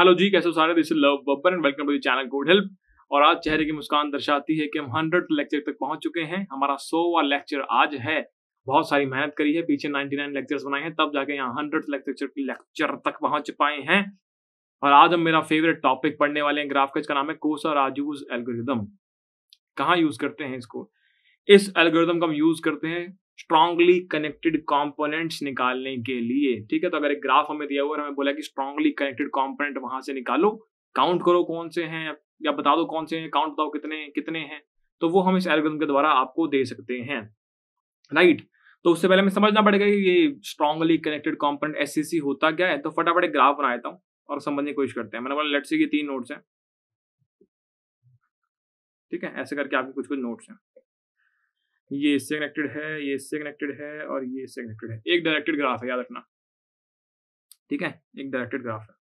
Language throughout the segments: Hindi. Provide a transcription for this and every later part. हेलो जी, कैसे हो सारे। This is Love Babbar and welcome to the channel code help. और आज चेहरे की मुस्कान दर्शाती है कि हम 100 लेक्चर तक पहुंच चुके हैं। हमारा 100वां लेक्चर आज है। बहुत सारी मेहनत करी है, पीछे 99 लेक्चर्स बनाए हैं, तब जाके यहाँ 100 लेक्चर तक पहुंच पाए हैं। और आज हम मेरा फेवरेट टॉपिक पढ़ने वाले हैं। ग्राफ का इसका नाम है कोसाराजूज एल्गोरिदम। कहाँ यूज करते हैं इसको? इस एल्गोरिदम का हम यूज करते हैं स्ट्रांगली कनेक्टेड कॉम्पोनेंट्स निकालने के लिए। ठीक है, तो अगर एक ग्राफ हमें दिया हुआ है, हमें बोला कि स्ट्रांगली कनेक्टेड कॉम्पोनेंट वहां से निकालो, काउंट करो कौन से हैं, या बता दो कौन से हैं, काउंट बताओ कितने हैं, तो वो हम इस एल्गोरिथम के द्वारा आपको दे सकते हैं। राइट, तो उससे पहले हमें समझना पड़ेगा कि ये स्ट्रांगली कनेक्टेड कॉम्पोनेंट एससीसी होता क्या है। तो फटाफट एक ग्राफ बना देता हूँ और समझने की कोशिश करते हैं। मैंने बोला लेट्स से ये 3 नोट्स हैं, ठीक है, ऐसे करके आपके कुछ नोट्स हैं। ये इससे कनेक्टेड है, ये इससे कनेक्टेड है, और ये इससे कनेक्टेड है। एक डायरेक्टेड ग्राफ है, याद रखना, ठीक है, एक डायरेक्टेड ग्राफ है।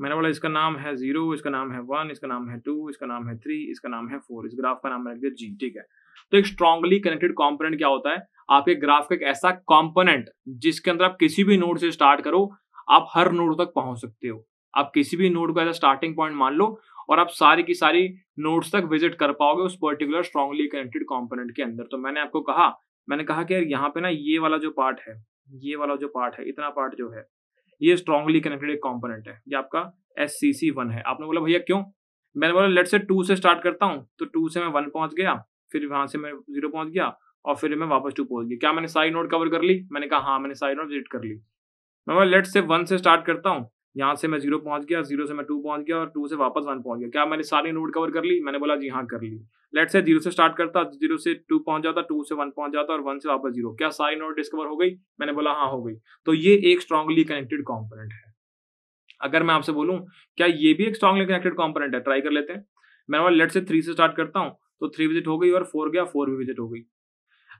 मैंने बोला इसका नाम है 0, इसका नाम है 1, इसका नाम है 2, इसका नाम है 3, इसका नाम है 4। इस ग्राफ का नाम रख दिया जी, ठीक है। तो एक स्ट्रांगली कनेक्टेड कॉम्पोनेंट क्या होता है? आपके ग्राफ का एक ऐसा कॉम्पोनेंट जिसके अंदर आप किसी भी नोड से स्टार्ट करो, आप हर नोड तक पहुंच सकते हो। आप किसी भी नोड को एज अ स्टार्टिंग पॉइंट मान लो और आप सारी की सारी नोड्स तक विजिट कर पाओगे उस पर्टिकुलर स्ट्रांगली कनेक्टेड कॉम्पोनेंट के अंदर। तो मैंने आपको कहा, मैंने कहा कि यार यहाँ पे ना ये वाला जो पार्ट है, ये वाला जो पार्ट है, इतना पार्ट जो है, ये स्ट्रांगली कनेक्टेड एक कॉम्पोनेंट है। ये आपका SCC1 है। आपने बोला भैया क्यों? मैंने बोला लेट्स से 2 से स्टार्ट करता हूँ, तो 2 से मैं 1 पहुंच गया, फिर वहां से मैं 0 पहुंच गया, और फिर मैं वापस 2 पहुंच गया। क्या मैंने सारी नोड कवर कर ली? मैंने कहा हाँ, मैंने सारी नोड विजिट कर ली। मैं बोला लेट्स से 1 से स्टार्ट करता हूँ, यहाँ से मैं 0 पहुंच गया, 0 से मैं 2 पहुंच गया, और 2 से वापस 1 पहुंच गया। क्या मैंने सारी नोड कवर कर ली? मैंने बोला जी हाँ कर ली। लेट्स से 0 से स्टार्ट करता, 0 से 2 पहुंच जाता, 2 से 1 पहुंच जाता, और 1 से वापस 0। क्या सारी नोड डिस्कवर हो गई? मैंने बोला हाँ हो गई। तो ये एक स्ट्रांगली कनेक्टेड कॉम्पोनेंट है। अगर मैं आपसे बोलूँ क्या ये भी एक स्ट्रांगली कनेक्टेड कॉम्पोनेंट है, ट्राई कर लेते हैं। मैंने बोला लेट्स से 3 से स्टार्ट करता हूँ, तो 3 विजिट हो गई, और 4 गया, 4 भी विजिट हो गई।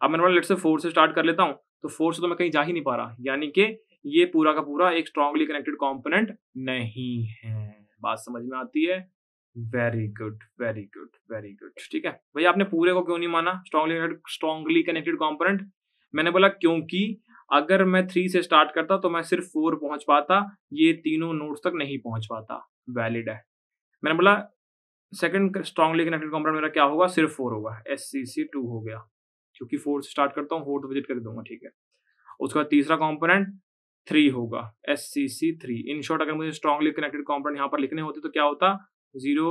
अब मैंने बोला लेट्स से 4 से स्टार्ट कर लेता हूँ, तो 4 से तो मैं कहीं जा ही नहीं पा रहा, यानी कि ये पूरा का पूरा एक स्ट्रांगली कनेक्टेड कॉम्पोनेंट नहीं है। बात समझ में आती है? Very good, very good, very good. ठीक है भैया, आपने पूरे को क्यों नहीं माना स्ट्रांगली कनेक्टेड कॉम्पोनेंट? मैंने बोला क्योंकि अगर मैं 3 से स्टार्ट करता तो मैं सिर्फ 4 पहुंच पाता, ये तीनों नोड्स तक नहीं पहुंच पाता। वैलिड है। मैंने बोला सेकंड स्ट्रांगली कनेक्टेड कॉम्पोनेंट मेरा क्या होगा? सिर्फ 4 होगा, SCC2 हो गया, क्योंकि 4 से स्टार्ट करता हूँ, 4 तो विजिट कर दूंगा, ठीक है। उसका तीसरा कॉम्पोनेंट 3 होगा, SCC3। इन शॉर्ट अगर मुझे स्ट्रांगली कनेक्टेड कॉम्पोनेंट यहाँ पर लिखने होते तो क्या होता? 0,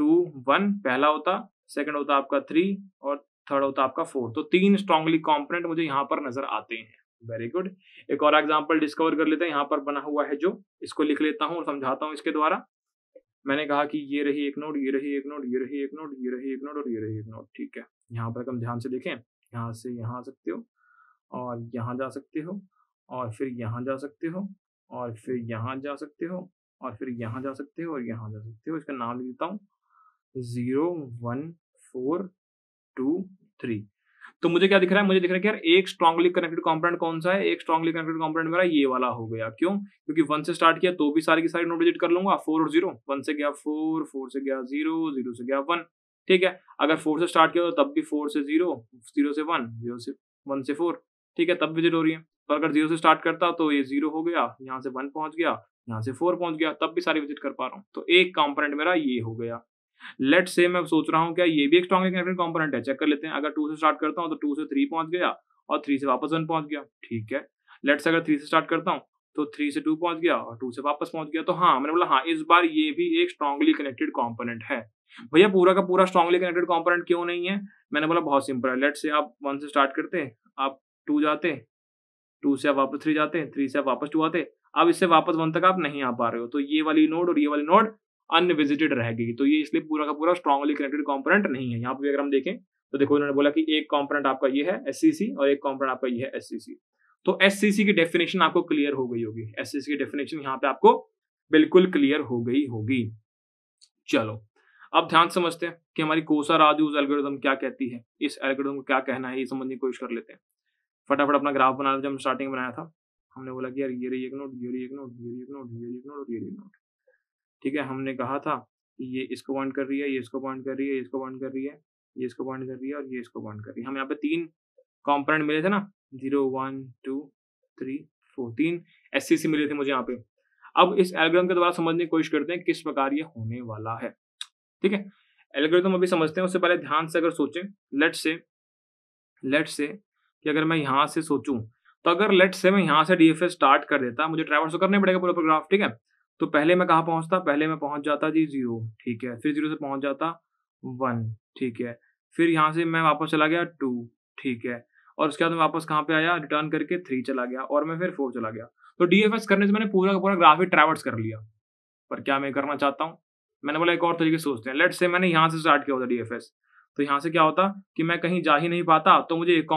2, 1 पहला होता, सेकंड होता आपका 3, और थर्ड होता आपका 4। तो 3 स्ट्रांगली कॉम्पोनेंट मुझे यहाँ पर नजर आते हैं। Very good. एक और एग्जाम्पल डिस्कवर कर लेते हैं। यहाँ पर बना हुआ है जो, इसको लिख लेता हूँ और समझाता हूँ इसके द्वारा। मैंने कहा कि ये रही एक नोड, ये रही एक नोड, ये रही एक नोड, ये रही एक नोड, और ये रही एक नोड, ठीक है। यहाँ पर हम ध्यान से देखें, यहाँ से यहाँ आ सकते हो, और यहाँ जा सकते हो, और फिर यहाँ जा सकते हो, और फिर यहाँ जा सकते हो, और फिर यहाँ जा सकते हो, और यहाँ जा सकते हो। इसका नाम लिख देता हूँ 0, 1, 4, 2, 3। तो मुझे क्या दिख रहा है? मुझे दिख रहा है कि यार एक स्ट्रांगली कनेक्टेड कॉम्पोनेंट कौन सा है? एक स्ट्रांगली कनेक्टेड कॉम्पोनेंट मेरा ये वाला हो गया। क्यों? क्योंकि 1 से स्टार्ट किया तो भी सारी की सारी नोड विजिट कर लूंगा, 4 और 0, 1 से गया 4, 4 से गया 0, 0 से गया 1, ठीक है। अगर 4 से स्टार्ट किया तो तब भी 4 से 0, 0 से 1, 0 से 1 से 4, ठीक है, तब विजिट हो रही है। पर अगर 0 से स्टार्ट करता तो ये 0 हो गया, यहाँ से 1 पहुंच गया, यहाँ से 4 पहुंच गया, तब भी सारी विजिट कर पा रहा हूँ। तो एक कॉम्पोनेंट मेरा ये हो गया। लेट्स से मैं सोच रहा हूँ क्या ये भी एक स्ट्रांगली कनेक्टेड कॉम्पोनेंट है? चेक कर लेते हैं। अगर 2 से स्टार्ट करता हूँ तो 2 से 3 पहुंच गया, और 3 से वापस 1 पहुंच गया, ठीक है। लेट्स अगर 3 से स्टार्ट करता हूँ तो 3 से 2 पहुंच गया, और 2 से वापस पहुंच गया। तो हाँ, मैंने बोला हाँ इस बार ये भी एक स्ट्रांगली कनेक्टेड कॉम्पोनेंट है। भैया पूरा का पूरा स्ट्रांगली कनेक्टेड कॉम्पोनेंट क्यों नहीं है? मैंने बोला बहुत सिंपल है। लेट्स से आप 1 से स्टार्ट करते, आप 2 जाते, 2 से आप वापस 3 जाते, 3 से आप वापस 2 आते, अब इससे वापस 1 तक आप नहीं आ पा रहे हो, तो ये वाली नोड और ये वाली नोड अनविजिटेड रह गई। तो ये इसलिए पूरा का पूरा स्ट्रांगली कनेक्टेड कॉम्पोनेंट नहीं है। यहाँ पे अगर हम देखें तो देखो, इन्होंने बोला कि एक कॉम्पोनेंट आपका ये है SCC, और एक कॉम्पोनेंट आपका ये है SCC। तो SCC की डेफिनेशन आपको क्लियर हो गई होगी। SCC की डेफिनेशन यहाँ पे आपको बिल्कुल क्लियर हो गई होगी। चलो अब ध्यान समझते हैं कि हमारी कोसाराजूज एल्गोरिथम क्या कहती है, इस एल्गोरिथम को क्या कहना है, ये समझने की कोशिश कर लेते हैं। फटाफट अपना ग्राफ बना लो। जब हम स्टार्टिंग बनाया था, हमने बोला कि यार ये रही एक नोड, ये रही एक नोड, ये रही एक नोड, ये रही एक नोड, और ये रही एक नोड, ठीक है। हमने कहा था कि ये इसको पॉइंट कर रही है, ये इसको पॉइंट कर रही है, ये इसको पॉइंट कर रही है, ये इसको पॉइंट कर रही है, और ये इसको पॉइंट कर रही है। हमें यहाँ पे 3 कॉम्पोनेंट मिले थे ना, 0, 1, 2, 3, 4, 3 SCC मिले थे मुझे यहाँ पे। अब इस एल्गोरिथम के द्वारा समझने की कोशिश करते हैं किस प्रकार ये होने वाला है। ठीक है, एल्गोरिथम अभी समझते हैं, उससे पहले ध्यान से अगर सोचें, लेट्स से कि अगर मैं यहाँ से सोचूं, तो अगर लेट्स से मैं यहाँ से डीएफएस स्टार्ट कर देता, मुझे ट्रैवर्स करने पड़ेगा पूरा प्रोग्राफ। ठीक है, तो पहले मैं कहाँ पहुँचता, पहले मैं पहुँच जाता जी 0, ठीक है, फिर 0 से पहुँच जाता 1, ठीक है, फिर यहाँ से मैं वापस चला गया 2, ठीक है, और उसके बाद मैं वापस कहाँ पे आया, रिटर्न करके 3 चला गया और मैं फिर 4 चला गया। तो डीएफएस करने से मैंने पूरा का पूरा ग्राफ ही ट्रैवर्स कर लिया। पर क्या मैं करना चाहता हूँ, मैंने बोला एक और तरीके से सोचते हैं। लेट्स से मैंने यहाँ से स्टार्ट किया होता डीएफएस, तो यहाँ से क्या होता कि मैं कहीं जा ही नहीं पाता, तो मुझे एक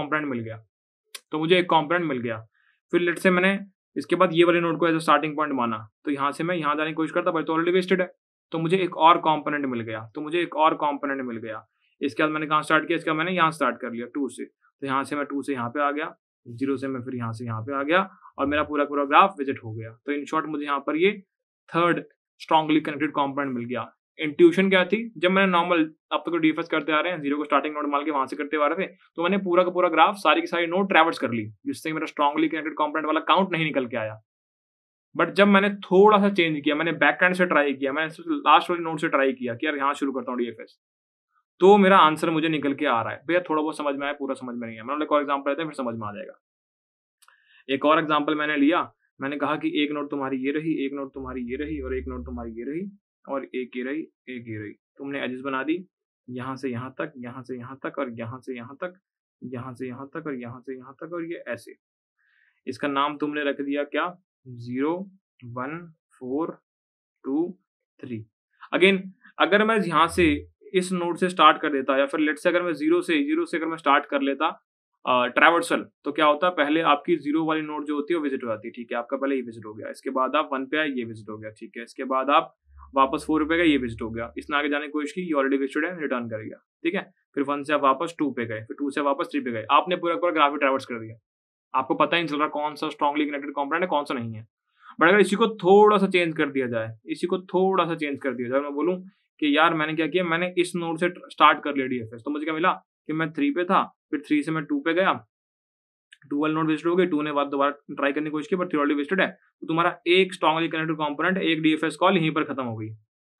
कॉम्पोनेंट मिल गया, फिर लेट्स से मैंने इसके बाद ये वाले नोड को एज अ स्टार्टिंग पॉइंट माना, तो यहाँ से मैं यहाँ जाने की कोशिश करता, पर तो ऑलरेडी वेस्टेड है, तो मुझे एक और कॉम्पोनेंट मिल गया, इसके बाद मैंने कहाँ स्टार्ट किया, इसके बाद मैंने यहाँ स्टार्ट कर लिया 2 से, तो यहाँ से मैं 2 से यहाँ पे आ गया, 0 से मैं फिर यहाँ से यहाँ पे आ गया और मेरा पूरा पूरा ग्राफ विजिट हो गया। तो इन शॉर्ट मुझे यहाँ पर ये थर्ड स्ट्रांगली कनेक्टेड कॉम्पोनेंट मिल गया। इंट्यूशन क्या थी, जब मैंने नॉर्मल अब तक डीएफएस करते आ रहे हैं, 0 को स्टार्टिंग नोड मान के वहां से करते आ रहे थे, तो मैंने पूरा का पूरा ग्राफ सारी की सारी नोड ट्रैवर्स कर ली, जिससे मेरा स्ट्रांगली कनेक्टेड कॉम्पोनेंट वाला काउंट नहीं निकल के आया। बट जब मैंने थोड़ा सा चेंज किया, मैंने बैक एंड से ट्राई किया, मैंने लास्ट वाले नोड से ट्राई किया कि यार यहाँ शुरू करता हूँ डीएफएस, तो मेरा आंसर मुझे निकल के आ रहा है। भैया थोड़ा बहुत समझ में आया, पूरा समझ में नहीं आया। मैंने एक और एग्जांपल लेते हैं, फिर समझ में आ जाएगा। एक और एग्जांपल मैंने लिया, मैंने कहा कि एक नोट तुम्हारी ये रही, एक नोट तुम्हारी ये रही और एक नोट तुम्हारी ये रही और एक ये रही, एक ये रही। तुमने एजेस बना दी यहाँ से यहाँ तक, यहाँ से यहाँ तक और यहाँ से यहाँ तक, यहाँ से यहाँ तक और यहाँ से यहाँ तक, और ये ऐसे। इसका नाम तुमने रख दिया क्या, 0 1 4 2 3। अगेन अगर मैं यहाँ से इस नोड से स्टार्ट कर देता या फिर लेट्स से अगर मैं 0 से अगर मैं स्टार्ट कर लेता ट्रैवर्सल, तो क्या होता, पहले आपकी 0 वाली नोड जो होती है वो विजिट हो जाती है। ठीक है, आपका पहले ये विजिट हो गया, इसके बाद आप 1 पे आए, ये विजिट हो गया, ठीक है, इसके बाद आप वापस 4 पे गए, ये विजिट हो गया, इसने आगे जाने की कोशिश की, ये ऑलरेडी विजिट है, रिटर्न कर गया। ठीक है, फिर 1 से आप वापस 2 पे गए, फिर 2 से वापस 3 पे गए, आपने पूरा पूरा ग्राफ ट्रैवर्स कर दिया। आपको पता ही नहीं चल रहा कौन सा स्ट्रांगली कनेक्टेड कॉम्पोनेंट है कौन सा नहीं है। बट अगर इसी को थोड़ा सा चेंज कर दिया जाए, मैं बोलूँ कि यार मैंने क्या किया, मैंने इस नोड से स्टार्ट कर लिया डीएफएस, तो मुझे क्या मिला कि मैं 3 पे था, फिर 3 से मैं 2 पे गया, 2 वाली नोड वेस्टेड हो गई, 2 ने बाद दोबारा ट्राई करने की कोशिश की पर 3 ऑलरेडी वेस्टेड है। तो तुम्हारा एक स्ट्रांगली कनेक्टेड कॉम्पोनेंट, एक डीएफएस कॉल यहीं पर खत्म हो गई,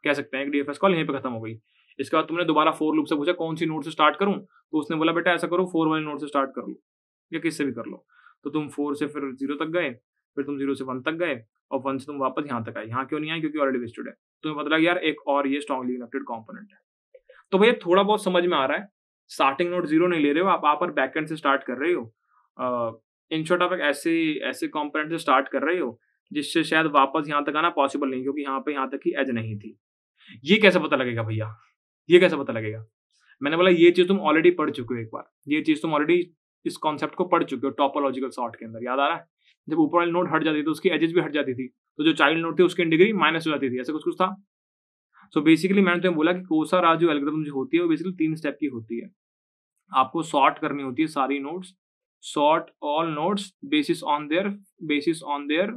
कह सकते हैं एक डीएफएस कॉल यहीं पर खत्म हो गई। इसके बाद तुमने दोबारा 4 लूप से पूछा कौन सी नोड से स्टार्ट करूँ, तो उसने बोला बेटा ऐसा करो 4 वाली नोड से स्टार्ट कर लो या किससे भी कर लो। तो तुम 4 से फिर 0 तक गए, फिर तुम 0 से 1 तक गए और 1 से तुम वापस यहाँ तक आए। यहाँ क्यों नहीं आए, क्योंकि ऑलरेडी वेस्टेड है। तो पता लगा यार एक और ये स्ट्रांगली कनेक्टेड कॉम्पोनेंट है। तो भैया थोड़ा बहुत समझ में आ रहा है, स्टार्टिंग नोट 0 नहीं ले रहे हो आप पर बैकएंड से स्टार्ट कर रहे हो। इन शॉर्ट आप ऐसे कॉम्पोनेंट से स्टार्ट कर रहे हो जिससे शायद वापस यहाँ तक आना पॉसिबल नहीं, क्योंकि यहाँ पे यहाँ तक की एज नहीं थी। ये कैसे पता लगेगा भैया, ये कैसे पता लगेगा? मैंने बोला ये चीज़ तुम ऑलरेडी पढ़ चुके हो एक बार, ये चीज़ तुम ऑलरेडी इस कॉन्सेप्ट को पढ़ चुके हो टॉपोलॉजिकल सॉर्ट के अंदर। याद आ रहा है, जब ऊपर वाली नोट हट जाती थी तो उसकी एजेस भी हट जाती थी, तो जो चाइल्ड नोट थी उसकी डिग्री माइनस हो जाती थी, ऐसा कुछ कुछ था। सो बेसिकली मैंने तुम्हें बोला कि कोसाराजू एल्गोरिथम जो होती है वो बेसिकली 3 स्टेप की होती है। आपको सॉर्ट करनी होती है सारी notes, sort all notes basis on their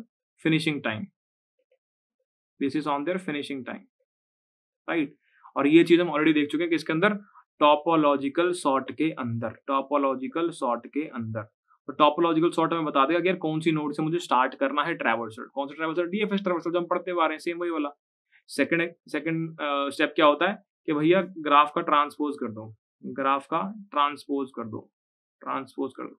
finishing time, right. और ये चीज हम ऑलरेडी देख चुके हैं कि इसके अंदर टॉपोलॉजिकल सॉर्ट के अंदर टॉपोलॉजिकल सॉर्ट में बता देगा कि यार कौन सी नोड से मुझे स्टार्ट करना है ट्रैवर्सल। कौन सा ट्रैवर्सल? डीएफएस ट्रैवर्सल जो हम पढ़ते हुए आ रहे हैं, सेम वही वाला। सेकंड स्टेप क्या होता है कि भैया ग्राफ का ट्रांसपोज कर दो।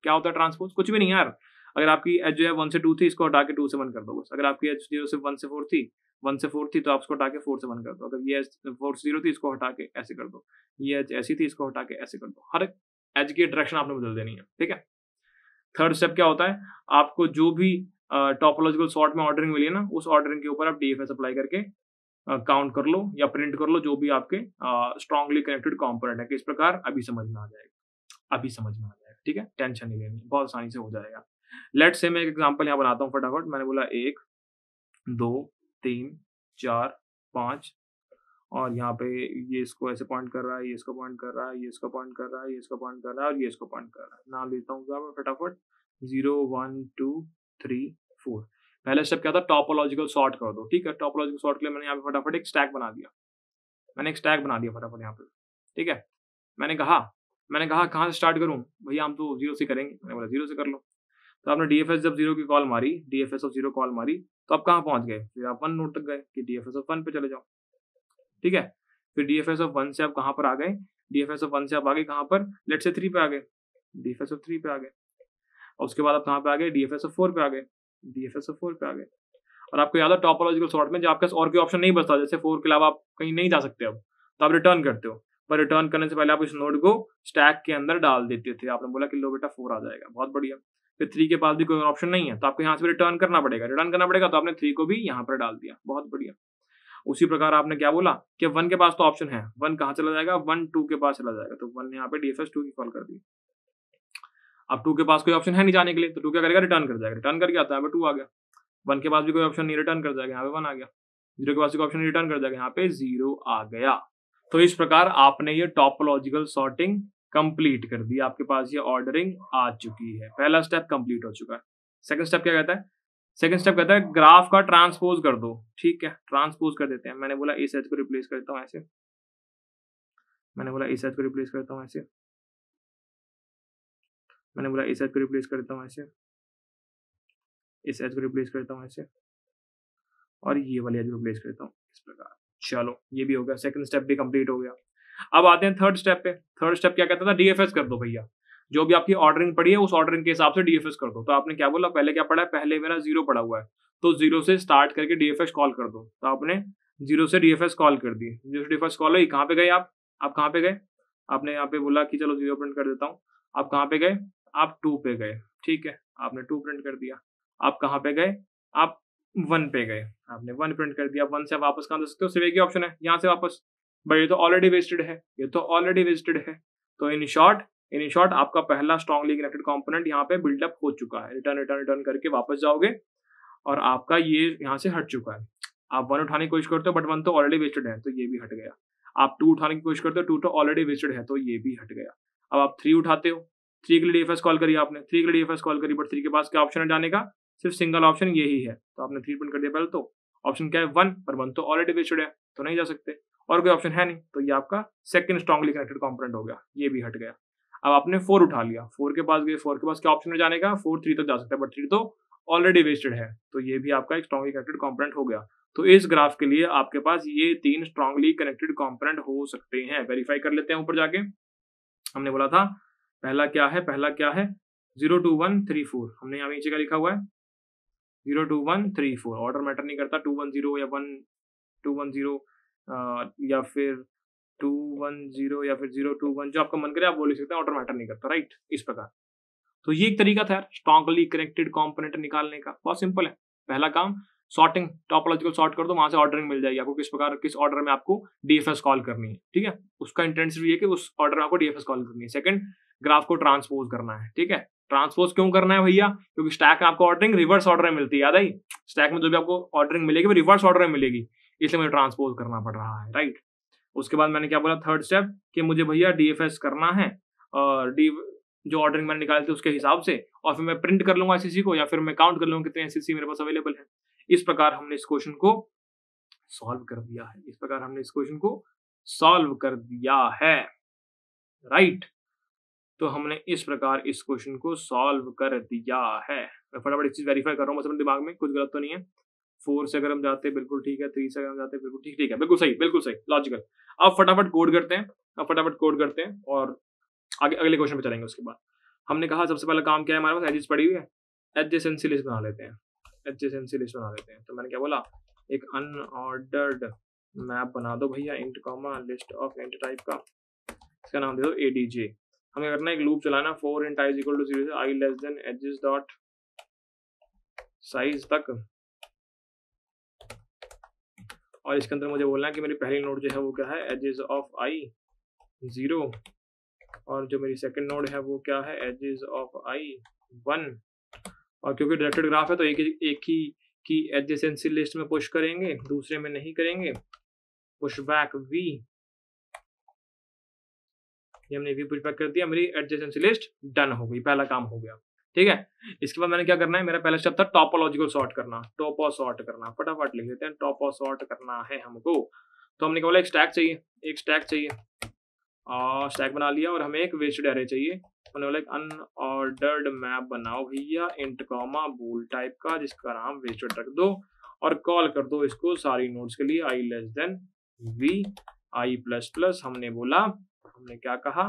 क्या होता है ट्रांसपोज? कुछ भी नहीं यार। अगर आपकी एज जो है 1 से 2 थी, इसको हटा के 2 से 1 कर दो बस। अगर आपकी एज 0 से 1 से 4 थी, 1 से 4 थी, तो आप इसको हटा के 4 से 1 कर दो। अगर ये एज 4 से 0 थी, इसको हटा के ऐसे कर दो। ये एज ऐसी थी, इसको हटा के ऐसे कर दो। हर एज की डायरेक्शन आपने बदल देनी है, ठीक है। थर्ड स्टेप क्या होता है, आपको जो भी टॉपोलॉजिकल सॉर्ट में ऑर्डरिंग मिली है ना, उस ऑर्डरिंग के ऊपर आप डीएफएस अप्लाई करके काउंट कर लो या प्रिंट कर लो जो भी आपके स्ट्रांगली कनेक्टेड कॉम्पोनेंट है। किस प्रकार? अभी समझ में आ जाएगा, ठीक है, टेंशन नहीं लेनी, बहुत आसानी से हो जाएगा। लेट्स से मैं एक एग्जाम्पल यहाँ बनाता हूँ फटाफट। मैंने बोला 1 2 3 4 5 और यहाँ पे ये इसको ऐसे पॉइंट कर रहा है, ये इसको पॉइंट कर रहा है, ये इसको पॉइंट कर रहा है, ये इसको पॉइंट कर रहा है और ये इसको पॉइंट कर रहा है। नाम लेता हूँ फटाफट, 0 1 2 3 4। पहला स्टेप क्या था? टॉपोलॉजिकल सॉर्ट कर दो, ठीक है। टॉपोलॉजिकल सॉर्ट के लिए मैंने यहाँ पे फटाफट एक स्टैक बना दिया, फटाफट यहाँ पे, ठीक है। मैंने कहा कहाँ से स्टार्ट करूँ? भैया हम तो 0 से करेंगे। मैंने बोला 0 से कर लो। तो आपने डीएफएस जब जीरो की कॉल मारी, डीएफएस ऑफ जीरो कॉल मारी, तो आप कहाँ पहुंच गए? फिर आप वन नोड तक गए कि डीएफएस ऑफ वन पे चले जाओ। ठीक है, फिर डीएफएस ऑफ वन से आप कहाँ पर आ गए? डीएफएस ऑफ वन से आप आ गए कहाँ पर? लेट से थ्री पे आ गए, डीएफएस ऑफ थ्री पे आ गए। और उसके बाद आप कहाँ पे आ गए? डीएफएस ऑफ फोर पे आ गए, डीएफएस ऑफ फोर पे आ गए। और आपको याद है टॉपोलॉजिकल सॉर्ट में जब आपके पास और कोई ऑप्शन नहीं बचता, जैसे फोर के अलावा आप कहीं नहीं जा सकते अब, तो आप रिटर्न करते हो। पर रिटर्न करने से पहले आप इस नोड को स्टैक के अंदर डाल देते थे। आपने बोला कि लो बेटा फोर आ जाएगा, बहुत बढ़िया। फिर थ्री के पास भी कोई ऑप्शन नहीं है तो आपको यहाँ से रिटर्न करना पड़ेगा, रिटर्न करना पड़ेगा तो आपने थ्री को भी यहाँ पर डाल दिया, बहुत बढ़िया। उसी प्रकार आपने क्या बोला कि वन के पास तो ऑप्शन है, वन कहाँ चला जाएगा? वन टू के पास चला जाएगा, तो वन ने यहाँ पे डीएफएस टू की कॉल कर दी। अब टू के पास कोई ऑप्शन है नहीं जाने के लिए, तो टू क्या करेगा? रिटर्न कर जाएगा, रिटर्न करके आता है, यहाँ पे टू आ गया। वन के पास भी कोई ऑप्शन नहीं, रिटर्न कर जाएगा, यहाँ पे वन आ गया। जीरो के पास कोई ऑप्शन नहीं, रिटर्न कर जाएगा, यहाँ पे जीरो आ गया। तो इस प्रकार आपने ये टॉपोलॉजिकल सॉर्टिंग कंप्लीट कर दी, आपके पास ये ऑर्डरिंग आ चुकी है, पहला स्टेप कंप्लीट हो चुका है। सेकंड स्टेप क्या कहता है? सेकंड स्टेप कहता है ग्राफ का ट्रांसपोज कर दो। ठीक है, ट्रांसपोज कर देते हैं। मैंने बोला इस एज को रिप्लेस करता हूँ ऐसे, मैंने बोला इस एज को रिप्लेस करता हूँ ऐसे, मैंने बोला इस एज को रिप्लेस करता हूँ ऐसे, इस एज को रिप्लेस करता हूँ ऐसे, और ये वाली एज को रिप्लेस करता हूँ इस प्रकार। चलो, ये भी हो गया, सेकंड स्टेप भी कंप्लीट हो गया। अब आते हैं थर्ड स्टेप पे। थर्ड स्टेप क्या कहता था? डीएफएस कर दो भैया, जो भी आपकी ऑर्डरिंग पड़ी है उस ऑर्डरिंग के हिसाब से डीएफएस कर दो। तो आपने क्या बोला? पहले क्या पड़ा है? पहले मेरा जीरो पड़ा हुआ है, तो जीरो से स्टार्ट करके डीएफएस कॉल कर दो। तो आपने जीरो से डीएफएस कॉल कर दी, जीरो से डीएफएस कॉल हुई। कहाँ पे गए आप कहाँ पे गए? आपने यहाँ पे बोला कि चलो जीरो प्रिंट कर देता हूँ। आप कहाँ पे गए? आप टू पे गए। ठीक है, आपने टू प्रिंट कर दिया। आप कहाँ पे गए? आप वन पे गए, आपने वन प्रिंट कर दिया। वन से आप वापस कहाँ जा सकते हो? सिर्फ एक ही ऑप्शन है, यहाँ से वापस, बट ये तो ऑलरेडी वेस्टेड है, ये तो ऑलरेडी वेस्टेड है। तो इन शॉर्ट आपका पहला स्ट्रांगली कनेक्टेड कंपोनेंट यहाँ पे बिल्डअप हो चुका है। रिटर्न रिटर्न रिटर्न करके वापस जाओगे और आपका ये यहाँ से हट चुका है। आप वन उठाने की कोशिश करते हो बट वन तो ऑलरेडी वेस्टेड है, तो ये भी हट गया। आप टू उठाने की कोशिश करते हो, टू तो ऑलरेडी वेस्टेड है, तो ये भी हट गया। अब आप थ्री उठाते हो, थ्री के लिए डीएफएस कॉल करी आपने, थ्री के लिए डीएफएस कॉल करी, बट थ्री के पास क्या ऑप्शन है जाने का? सिर्फ सिंगल ऑप्शन यही है। तो आपने थ्री प्रिंट कर दिया, पहले तो ऑप्शन क्या है? वन, पर वन तो ऑलरेडी वेस्टेड है तो नहीं जा सकते, और कोई ऑप्शन है नहीं, तो ये आपका सेकंड स्ट्रांगली कनेक्टेड कंपोनेंट हो गया, ये भी हट गया। अब आपने फोर उठा लिया, फोर के पास गए, फोर के पास क्या ऑप्शन है जाने का? फोर थ्री तक जा सकता है बट थ्री तो ऑलरेडी वेस्टेड है, तो ये भी आपका एक स्ट्रांगली कनेक्टेड कंपोनेंट हो गया। तो इस ग्राफ के लिए आपके पास ये तीन स्ट्रांगली कनेक्टेड कंपोनेंट हो सकते हैं। वेरीफाई कर लेते हैं ऊपर जाके। हमने बोला था पहला क्या है 0 2 1 3 4, हमने यहाँ नीचे का लिखा हुआ है 0 2 1 3 4। ऑर्डर मैटर नहीं करता, 2 1 0 या 1 2 1 0 या फिर 2 1 0 या फिर 0 2 1, जो आपका मन करे आप बोल सकते हैं, ऑर्डर मैटर नहीं करता। राइट, इस प्रकार। तो ये एक तरीका था यार स्ट्रांगली कनेक्टेड कॉम्पोनेंट निकालने का, बहुत सिंपल है। पहला काम सॉर्टिंग, टॉपोलॉजिकल सॉर्ट कर दो, वहां से ऑर्डरिंग मिल जाएगी आपको, किस प्रकार किस ऑर्डर में आपको डीएफएस कॉल करनी है। ठीक है, उसका इंटेंट सिर्फ ये कि उस ऑर्डर में आपको डीएफएस कॉल करनी है। सेकंड, ग्राफ को ट्रांसपोज करना है। ठीक है, ट्रांसपोज क्यों करना है भैया? क्योंकि स्टैक में आपको ऑर्डरिंग रिवर्स ऑर्डर में मिलती है, याद आई? स्टैक में जो भी आपको ऑर्डरिंग मिलेगी वो रिवर्स ऑर्डर में मिलेगी, इसलिए मुझे ट्रांसपोज करना पड़ रहा है। राइट, उसके बाद मैंने क्या बोला? थर्ड स्टेप कि मुझे भैया डीएफएस करना है और जो ऑर्डरिंग मैंने निकाली थी उसके हिसाब से, और फिर मैं प्रिंट कर लूंगा एससीसी को, या फिर मैं काउंट कर लूंगा कितने एससीसी मेरे पास अवेलेबल है। इस प्रकार हमने इस क्वेश्चन को सॉल्व कर दिया है, इस प्रकार हमने इस क्वेश्चन को सॉल्व कर दिया है। राइट, तो हमने इस प्रकार इस क्वेश्चन को सॉल्व कर दिया है। मैं फटाफट इस चीज वेरीफाई कर रहा हूँ, मतलब दिमाग में कुछ गलत तो नहीं है। 4 से अगर हम जाते बिल्कुल ठीक है, 3 से अगर हम जाते बिल्कुल ठीक है, बिल्कुल सही लॉजिकल। अब फटाफट कोड करते हैं, और आगे अगले क्वेश्चन पे चलेंगे। उसके बाद हमने कहा सबसे पहला काम क्या है, हमारे पास एजेस पड़ी हुई है, एडजेसेंसी लिस्ट बना लेते हैं, तो मैंने क्या बोला? एक अनऑर्डर्ड मैप बना दो भैया, int comma list of int type का, इसका नाम दे दो एडीजे। हमें करना एक लूप चलाना, 4 int i equal to 0 से i less than edges dot size तक, और इसके अंदर मुझे बोलना है कि मेरी पहली नोड जो है वो क्या है? edges of i 0, और जो मेरी सेकंड नोड है वो क्या है? edges of i 1। और क्योंकि डायरेक्टेड ग्राफ है तो एक ही की एडजेसेंसी लिस्ट में पुश करेंगे, दूसरे में नहीं करेंगे। पुश बैक v, ये हमने भी पुश बैक कर दिया, मेरी एडजेसेंसी लिस्ट डन हो गई, पहला काम हो गया। ठीक है, इसके बाद मैंने क्या करना है? मेरा पहला स्टेप था टॉपोलॉजिकल सॉर्ट करना, टॉपो सॉर्ट करना। फटाफट लिख लेते हैं, टॉपो सॉर्ट करना है हमको। तो हमने क्या बोला? एक स्टैक चाहिए, और स्टैक बना लिया, और हमें एक वेस्टेड एरे चाहिए अपने वाले अनऑर्डर्ड मैप बनाओ भैया, इंट कॉमा बूल टाइप का, जिसका नाम वेस्टेड रख दो और कॉल कर दो इसको सारी नोड्स के लिए i less than V i plus plus. हमने बोला, हमने क्या कहा,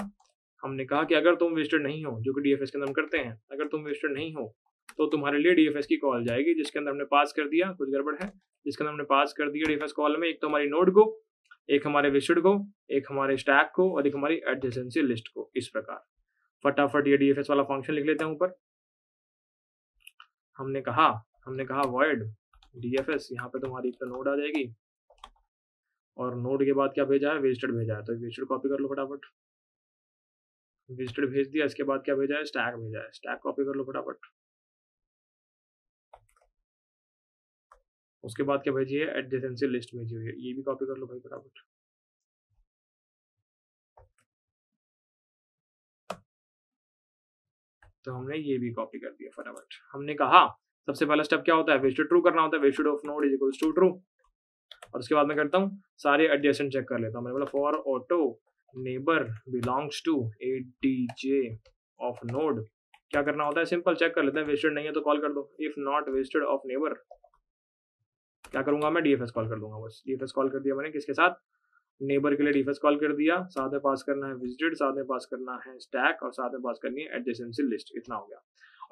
हमने कहा कि अगर तुम वेस्टेड नहीं हो, जो कि डीएफएस के अंदर हम करते हैं, अगर तुम वेस्टेड नहीं हो तो तुम्हारे लिए डीएफएस की कॉल जाएगी, जिसके अंदर हमने पास कर दिया, कुछ गड़बड़ है, जिसके अंदर हमने पास कर दिया डीएफएस कॉल में एक तो हमारी नोड को, एक हमारे वेस्टेड को, एक हमारे स्टैक को और एक हमारी एडजेसेंसी लिस्ट को। इस प्रकार फटाफट ये डीएफएस वाला फंक्शन लिख लेते हैं ऊपर। हमने कहा void dfs, यहाँ पे तुम्हारी तो नोड आ जाएगी और नोड के बाद क्या भेजा है, वेस्टेड भेजा है, तो वेस्टेड कॉपी कर लो फटाफट, वेस्टेड भेज दिया। इसके बाद क्या भेजा है, स्टैक भेजा है, स्टैक कॉपी कर लो फटाफट। उसके बाद क्या भेजिए, एडजेसेंसी लिस्ट भेजी हुई है, ये भी कॉपी कर लो भाई फटाफट। तो हमने ये भी कॉपी कर दिया फटाफट। हमने कहा सबसे पहला स्टेप क्या होता है, वेस्टेड ट्रू करना होता है, visited of node is equals to true. और उसके बाद मैं करता हूँ सारे एडजेसेंट चेक कर लेता हूँ। मैंने बोला for auto neighbour belongs to A D J of node, क्या करना होता है, सिंपल चेक कर लेते हैं, वेस्टेड नहीं है तो कॉल कर दो। If not visited of neighbour, क्या करूंगा मैं, डीएफएस कॉल कर दूंगा बस। डीएफएस कॉल कर दिया मैंने, किसके साथ, नेबर के लिए डीएफएस कॉल कर दिया, साथ में पास करना है विजिटेड, साथ में पास करना है स्टैक और साथ में पास करनी है एडजेसेंसी लिस्ट। इतना हो गया।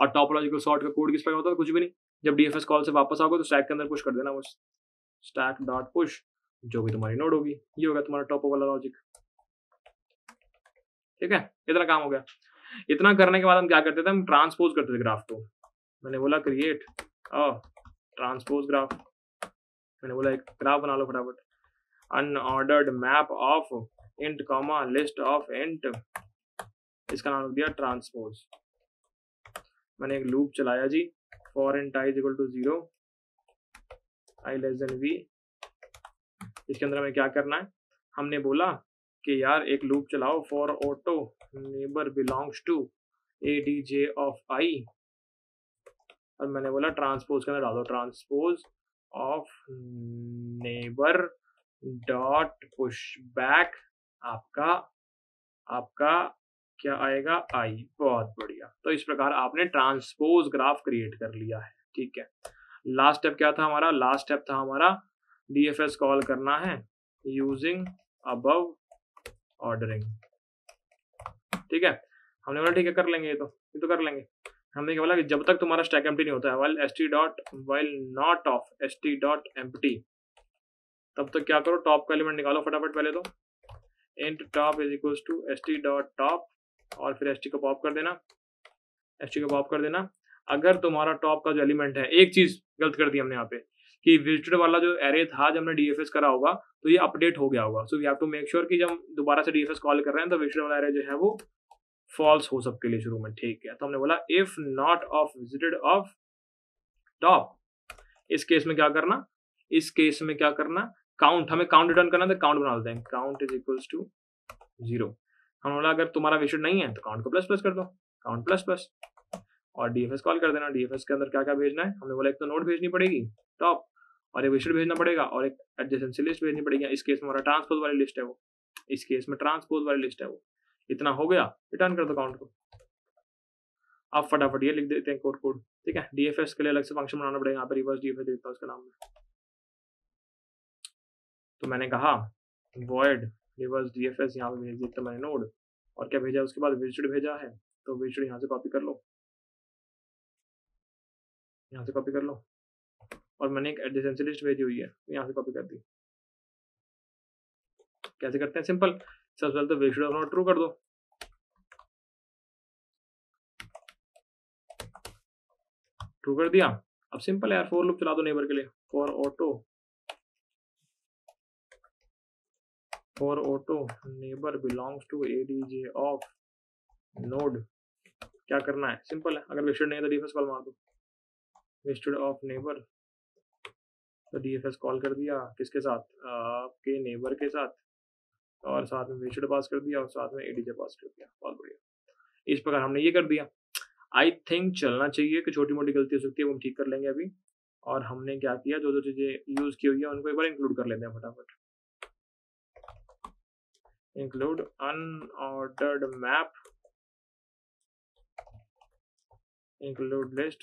और टॉपोलॉजिकल सॉर्ट का कोड किस पर होता है, कुछ भी नहीं। जब डीएफएस कॉल से वापस आओगे तो स्टैक के अंदर पुश कर देना बस, स्टैक डॉट पुश जो भी तुम्हारी नोड होगी, ये होगा तुम्हारा टॉपो वाला लॉजिक। ठीक है, इतना काम हो गया। इतना करने के बाद हम क्या करते थे, हम ट्रांसपोज करते थे ग्राफ को। मैंने बोला क्रिएट ट्रांसपोज ग्राफ, मैंने बोला एक ग्राफ बना लो फटाफट, unordered map of int comma list of int, इसका नाम दिया ट्रांसपोज। मैंने एक लूप चलाया जी, for int i is equal to zero i less than V. इसके अंदर हमें क्या करना है, हमने बोला कि यार एक लूप चलाओ, for auto neighbour belongs to A D J of i, और मैंने बोला ट्रांसपोज के अंदर डालो transpose of neighbour dot push back, आपका क्या आएगा, आई। बहुत बढ़िया। तो इस प्रकार आपने ट्रांसपोज ग्राफ क्रिएट कर लिया है। ठीक है, लास्ट स्टेप क्या था हमारा, लास्ट स्टेप था हमारा डीएफएस कॉल करना है यूजिंग अबव ऑर्डरिंग। ठीक है, हमने बोला ठीक है कर लेंगे, ये तो कर लेंगे। हमने क्या बोला कि जब तक तुम्हारा स्टैक एम्प्टी नहीं होता है, while ST dot while not of ST dot empty, तब तक क्या करो, टॉप का एलिमेंट निकालो फटाफट पहले तो, int top is equals to ST dot top और फिर एसटी को पॉप कर देना, एसटी को पॉप कर देना। अगर तुम्हारा टॉप का जो एलिमेंट है, एक चीज गलत कर दी हमने यहाँ पे कि विजिटेड वाला जो एरे था, जब हमने डीएफएस करा होगा तो ये अपडेट हो गया होगा। So we have to make sure कि जब दोबारा से डीएफएस कॉल कर रहे हैं तो विजिटेड वाला एरे जो है वो फॉल्स हो सबके लिए शुरू में। ठीक है, तो हमने बोला if not of visited of top, इस केस में क्या करना, काउंट, हमें काउंट रिटर्न करना था, काउंट बना देते हैं, count is equals to zero. हमने बोला अगर तुम्हारा विजिटेड नहीं है तो काउंट को प्लस प्लस कर दो, काउंट प्लस प्लस, और डीएफएस कॉल कर देना। डीएफएस के अंदर क्या क्या भेजना है, हमने बोला एक तो नोड भेजनी पड़ेगी टॉप, और एक विजिटेड भेजना पड़ेगा और एक एडजेसेंसी लिस्ट भेजनी पड़ेगी। इस केस में हमारा ट्रांसपोज वाली लिस्ट है वो, इस केस में ट्रांसपोज वाली लिस्ट है वो। इतना हो गया, रिटर्न कर दो काउंट को। अब फटाफट ये लिख देते हैं कोड। ठीक है, डीएफएस के लिए अलग से फंक्शन बनाना पड़ेगा, यहाँ पर रिवर्स डीएफएस देता हूँ उसका नाम है। तो मैंने कहा void reverse dfs, यहाँ पे भेज देता मैंने नोड, और क्या भेजा उसके बाद, विजिटेड भेजा है, तो विजिटेड यहाँ से कॉपी कर लो, यहाँ से कॉपी कर लो, और मैंने एक एडजेसेंसी लिस्ट भेजी हुई है, यहाँ से कॉपी कर दी। कैसे करते हैं, सिंपल, सबसे पहले तो विजिटेड नोड ट्रू कर दो, ट्रू कर दिया। अब सिंपल है यार, फॉर लूप चला दो नेबर के लिए, for auto neighbour belongs to ADJ of node, क्या करना है, सिंपल है, अगर वेस्टेड नहीं है तो डीएफएस कॉल मार दो, वेस्टेड ऑफ नेबर, तो डीएफएस कॉल कर दिया किसके साथ, आपके नेबर के साथ, और साथ में वेस्टेड पास कर दिया और साथ में एडीजे पास कर दिया। बहुत बढ़िया, इस प्रकार हमने ये कर दिया। आई थिंक चलना चाहिए कि छोटी मोटी गलती हो सकती है, वो हम ठीक कर लेंगे अभी। और हमने क्या किया, जो जो चीज़ें यूज़ की हुई है उनको एक बार इंक्लूड कर लेते हैं फटाफट। Include unordered map include list,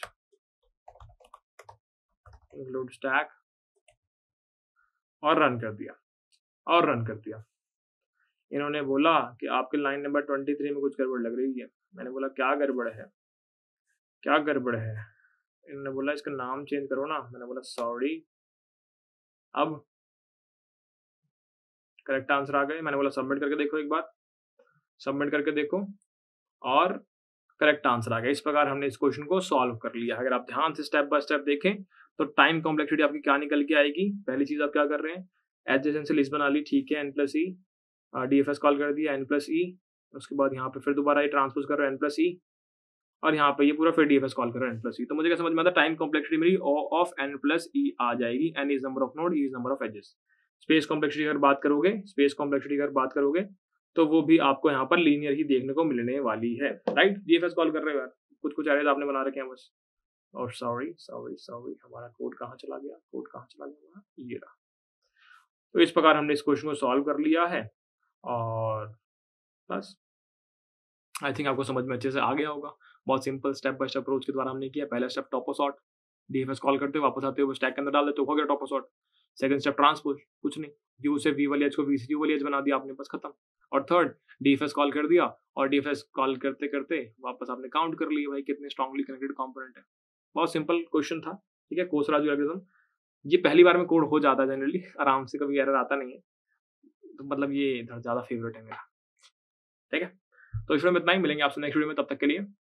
include stack और रन कर दिया इन्होंने बोला कि आपके लाइन नंबर 23 में कुछ गड़बड़ लग रही है। मैंने बोला क्या गड़बड़ है इन्होंने बोला इसका नाम चेंज करो ना। मैंने बोला सॉरी। अब करेक्ट आंसर आ गए। मैंने बोला सबमिट करके देखो, एक बार सबमिट करके देखो और करेक्ट आंसर आ गया। इस प्रकार हमने इस क्वेश्चन को सॉल्व कर लिया। अगर आप ध्यान से स्टेप बाय स्टेप देखें तो टाइम कॉम्प्लेक्सिटी आपकी क्या निकल के आएगी। पहली चीज आप क्या कर रहे हैं, एडजेसेंसी लिस्ट बना ली, ठीक है, n+e, DFS कॉल कर दिया n+e, उसके बाद यहाँ पे फिर दोबारा ये ट्रांसपोज कर रहे हैं n+e और यहाँ पे ये पूरा फिर DFS कॉल कर रहे हैं n+e। तो मुझे क्या समझ में आता है, टाइम कॉम्प्लेक्सिटी मेरी ऑफ n+e आ जाएगी। n is number of node, e is number of edges. Space complexity अगर बात करोगे तो वो भी आपको यहाँ पर लीनियर ही देखने को मिलने वाली है, राइट। DFS कॉल कर रहे हो यार, कुछ कुछ एरियाज आपने बना रखे हैं बस। और सॉरी हमारा कोड कहाँ चला गया, ये रहा। तो इस प्रकार हमने इस क्वेश्चन को सॉल्व कर लिया है और बस आई थिंक आपको समझ में अच्छे से आ गया होगा। बहुत simple step by step approach के द्वारा हमने किया। पहला step top of sort, DFS call करते हो, वापस आते हो, स्टैक के अंदर डाल देते हो, हो गया top of sort. Second step transpose, कुछ नहीं, यू से वी वाली एज को वी से यू वाली एज बना दिया आपने, बस खत्म। और थर्ड DFS कॉल कर दिया और DFS कॉल करते करते वापस आपने काउंट कर लिया भाई कितने स्ट्रांगली कनेक्टेड कंपोनेंट है। बहुत सिंपल क्वेश्चन था, ठीक है, कोसराजू एल्गोरिथम। ये पहली बार में कोड हो जाता है जनरली, आराम से, कभी एरर आता नहीं है, तो मतलब ये ज़्यादा फेवरेट है मेरा, ठीक है। तो इस वीडियो में इतना ही, मिलेंगे आपसे नेक्स्ट वीडियो में, तब तक के लिए